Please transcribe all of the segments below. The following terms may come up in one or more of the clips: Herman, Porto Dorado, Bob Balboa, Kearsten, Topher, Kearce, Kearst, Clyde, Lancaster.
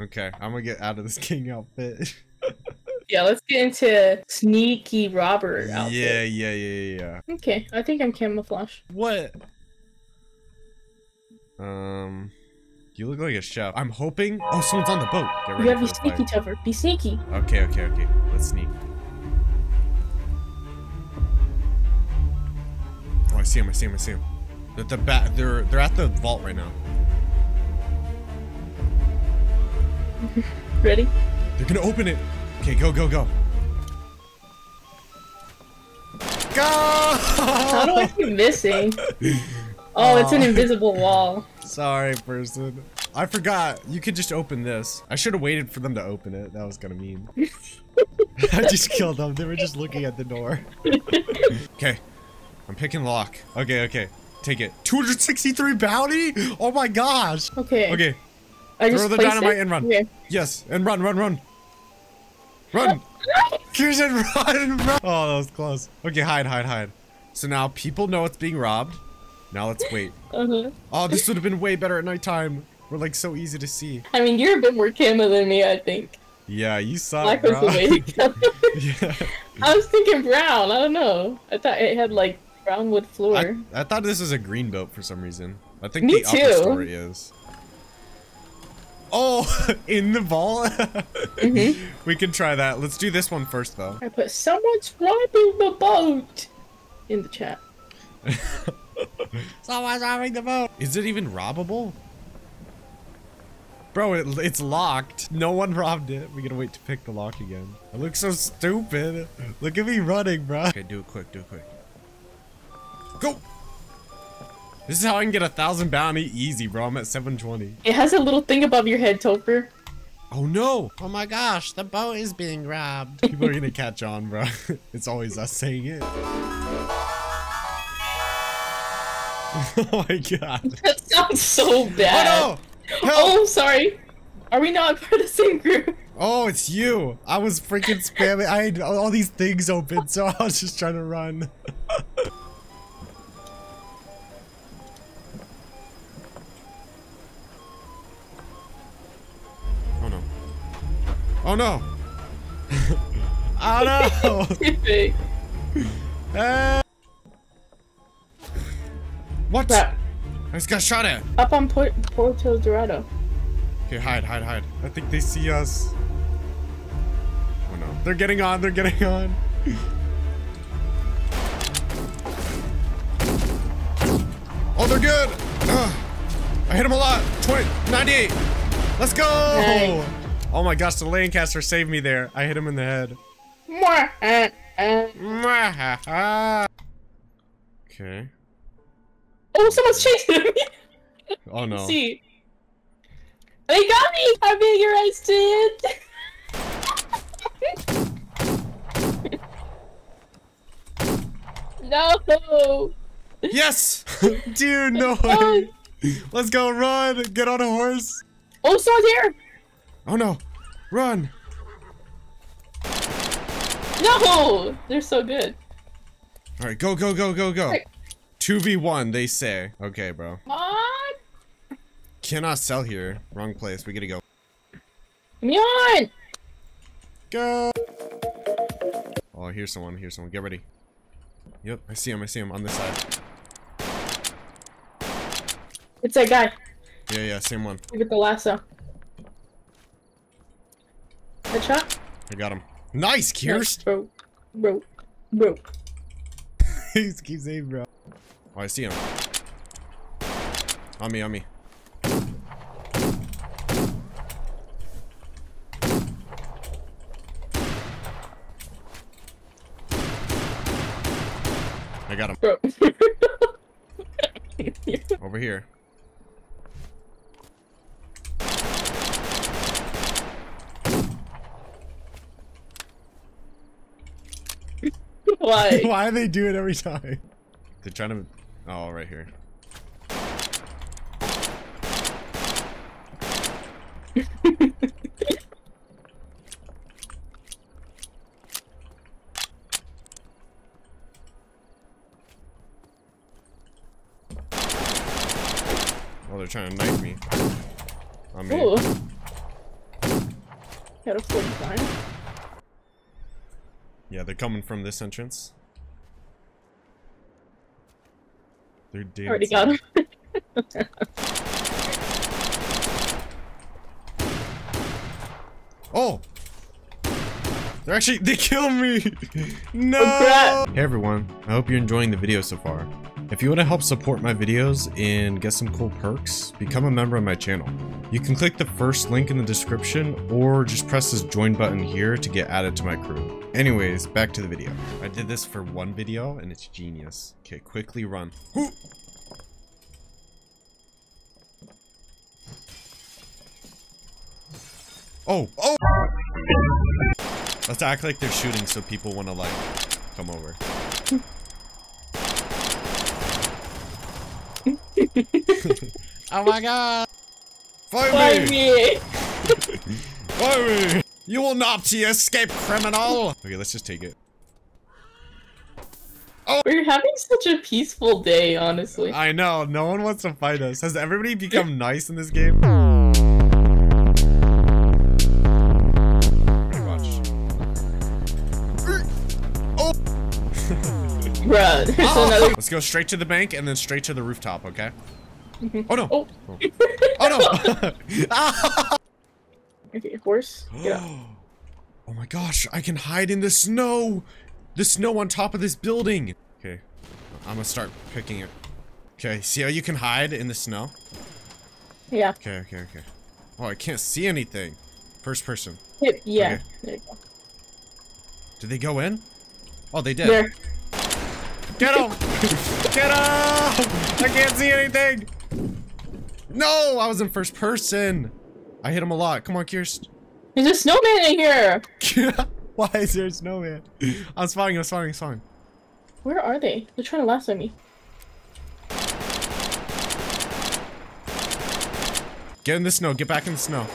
Okay, I'm gonna get out of this king outfit. Yeah, let's get into sneaky robber outfit. Yeah. Okay, I think I'm camouflage. What? You look like a chef. I'm hoping. Oh, someone's on the boat. Get ready. You gotta be sneaky, Topher. Be sneaky. Okay. Let's sneak. Oh, I see him. They're at the vault right now. Ready? They're gonna open it. Okay, go. Go! How do I keep missing? Oh, it's an invisible wall. Sorry, person. I forgot. You could just open this. I should have waited for them to open it. That was kind of mean. I just killed them. They were just looking at the door. Okay. I'm picking lock. Okay. Take it. 263 bounty? Oh my gosh. Okay. Throw the dynamite and run. Okay. Yes, and run. Run! Kearce, run! Oh, that was close. Okay, hide. So now people know it's being robbed. Now let's wait. Oh, this would have been way better at nighttime. We're like so easy to see. I mean, you're a bit more camo than me, I think. Yeah, you saw Black it, was the way to go. Yeah. I was thinking brown. I don't know. I thought it had like brown wood floor. I thought this was a green boat for some reason. I think me the too. Upper story is. Oh, in the ball. We can try that. Let's do this one first, though. I put someone's robbing the boat in the chat. Someone's robbing the boat. Is it even robbable? Bro, it's locked. No one robbed it. We gotta wait to pick the lock again. I look so stupid. Look at me running, bro. Okay, do it quick. Go. This is how I can get 1,000 bounty easy, bro. I'm at 720. It has a little thing above your head, Topher. Oh no! Oh my gosh, the boat is being robbed. People are gonna catch on, bro. It's always us saying it. Oh my god. That sounds so bad. Oh no! Help! Oh, sorry. Are we not part of the same group? Oh, it's you. I was freaking spamming. I had all these things open, so I was just trying to run. Oh no! Oh no! What? Crap. I just got shot at! Up on Porto Dorado. Okay, hide. I think they see us. Oh no. They're getting on. Oh, they're good! I hit them a lot! 20, 98! Let's go! Dang. Oh my gosh, the Lancaster saved me there. I hit him in the head. Okay. Oh, someone's chasing me. Oh no. See. They got me! I'm being arrested! No! Yes! Dude, no way! Let's go, run! Get on a horse! Oh, someone's here! Oh no! Run! No! They're so good. Alright, go. 2v1, they say. Okay, bro. Come on! Cannot sell here. Wrong place. We gotta go. Come on! Go! Oh, here's someone. Get ready. Yep, I see him on this side. It's that guy. Yeah, same one. Look at the lasso. Headshot? I got him. Nice, Kearst! Bro. He just keeps saying bro. Oh, I see him. On me. I got him. Bro. Over here. Why? Why do they do it every time? They're trying to... Oh, right here. Oh, they're trying to knife me. I'm in. out of 45. Yeah, they're coming from this entrance. They're already got him. Oh! They're actually- they killed me! No! Hey everyone, I hope you're enjoying the video so far. If you want to help support my videos and get some cool perks, become a member of my channel. You can click the first link in the description or just press this join button here to get added to my crew. Anyways, back to the video. I did this for one video and it's genius. Okay, quickly run. Ooh. Oh! Oh! Let's act like they're shooting so people want to like, come over. Oh my god! Fire me! Fire me! You will not escape, criminal! Okay, let's just take it. Oh! We're having such a peaceful day, honestly. I know, no one wants to fight us. Has everybody become nice in this game? Bruh, there's another. Let's go straight to the bank and then straight to the rooftop, okay? Mm-hmm. Oh no! Oh, oh no! Okay, horse. Yeah. Oh my gosh, I can hide in the snow! The snow on top of this building! Okay, I'm gonna start picking it. Okay, see how you can hide in the snow? Yeah. Okay, okay, okay. Oh, I can't see anything. First person. Yeah. Okay. There you go. Did they go in? Oh, they did. There. Get him! Get him! I can't see anything! No! I was in first person! I hit him a lot. Come on, Kearst. There's a snowman in here! Why is there a snowman? I'm spawning, I'm spawning, I'm spawning. Where are they? They're trying to lasso me. Get in the snow. Get back in the snow.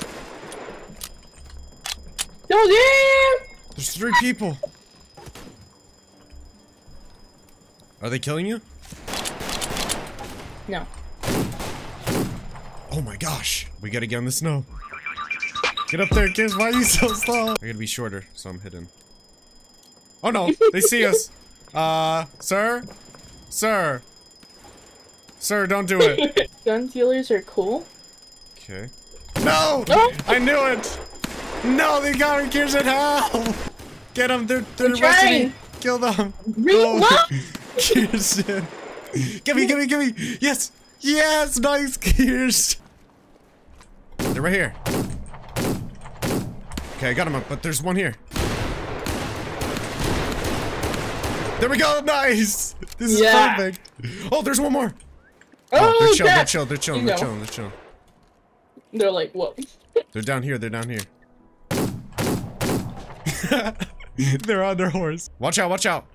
No, damn! There's three people. Are they killing you? No. Oh my gosh. We gotta get in the snow. Get up there, kids. Why are you so slow? I gotta be shorter, so I'm hidden. Oh no, they see us. Sir? Sir? Sir, don't do it. Gun dealers are cool. Okay. No! Oh! I knew it! No, they got me. Here's it. Help! Get them. They're rushing. Kill them. What? Kearsten. Give me. Yes. Yes. Nice, Kearsten. They're right here. Okay, I got him up, but there's one here. There we go. Nice. This is perfect. Oh, there's one more. Oh, they're chill. They're chill. They're chill. They're chill. They're chill. They're like, what? They're down here. They're down here. They're on their horse. Watch out. Watch out.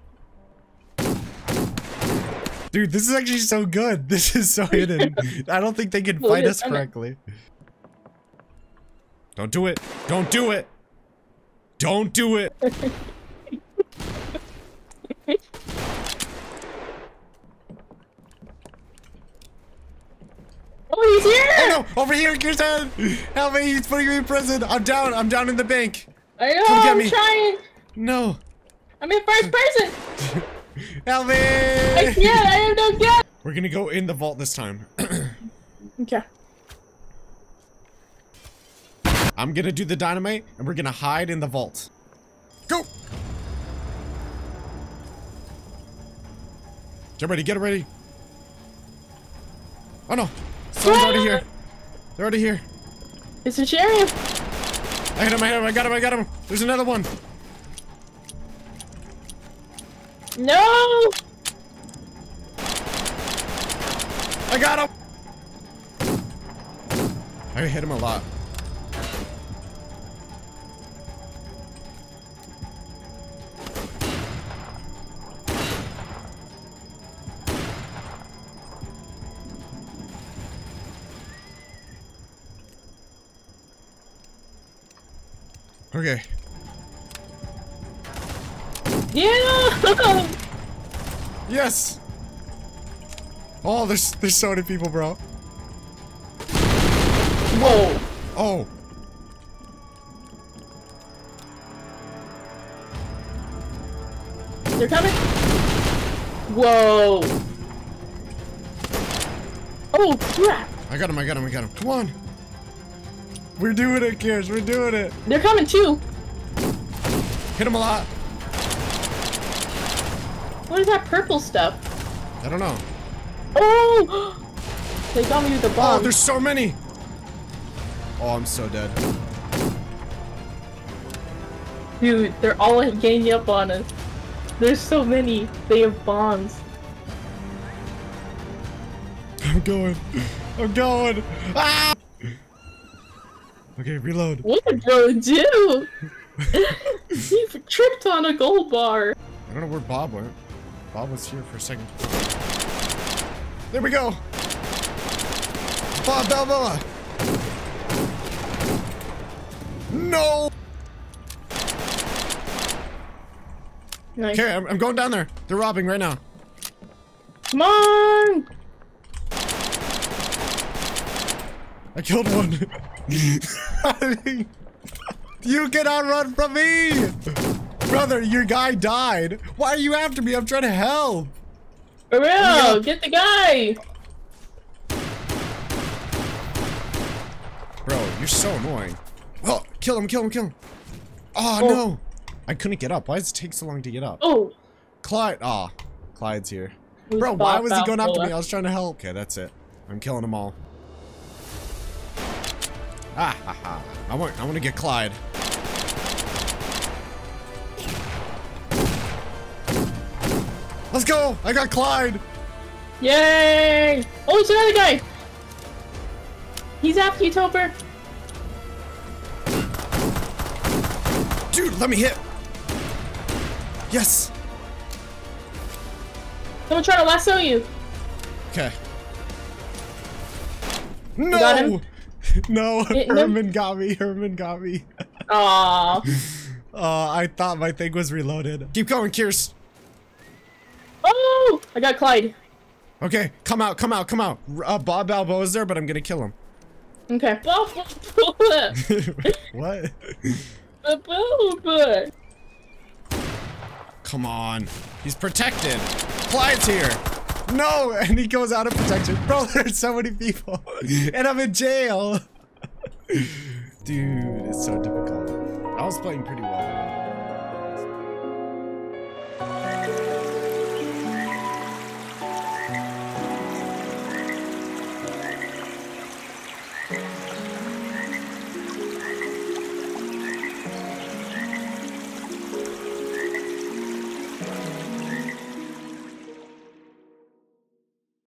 Dude, this is actually so good. This is so hidden. I don't think they can fight us correctly. Don't do it. Don't do it. Don't do it. Oh, he's here. Oh, no. Over here, Kearsten. Help me. He's putting me in prison. I'm down. I'm down in the bank. I know. Come get me. I'm trying. No. I'm in first person. Help me! I can't! I have no gun! We're gonna go in the vault this time. Okay. I'm gonna do the dynamite, and we're gonna hide in the vault. Go! Get ready, get ready! Oh no! Someone's already here! They're already here! It's a sheriff! I hit him, I hit him, I got him, I got him! There's another one! No! I got him! I hit him a lot. Okay. Yeah! Yes! Oh, there's so many people, bro. Whoa! Oh! They're coming! Whoa! Oh, crap! I got him. Come on! We're doing it, Kearce. We're doing it. They're coming too. Hit them a lot. What is that purple stuff? I don't know. Oh! They got me with the bomb. Oh, there's so many. Oh, I'm so dead. Dude, they're all ganging up on us. There's so many. They have bombs. I'm going. Ah! Okay, reload. What did bro do? He tripped on a gold bar. I don't know where Bob went. Bob was here for a second. There we go. Bob Balboa. No. Nice. Okay, I'm going down there. They're robbing right now. Come on. I killed one. You cannot run from me! Brother, your guy died. Why are you after me? I'm trying to help. For real, get the guy. Bro, you're so annoying. Oh, kill him. Oh, no. I couldn't get up. Why does it take so long to get up? Oh. Clyde. Ah, oh, Clyde's here. Bro, why was he going after me? I was trying to help. Okay, that's it. I'm killing them all. Ah, ha, ha. I want to get Clyde. Let's go! I got Clyde! Yay! Oh, it's another guy! He's after you, Topher. Dude, let me hit! Yes! Someone try to lasso you. Okay. No! You got him? No, Herman got me. Aww. I thought my thing was reloaded. Keep going, Kearst. Oh, I got Clyde. Okay, come out. Bob Balboa is there, but I'm gonna kill him. Okay. What? Come on. He's protected. Clyde's here. No, and he goes out of protection. Bro, there's so many people, and I'm in jail. Dude, it's so difficult. I was playing pretty well.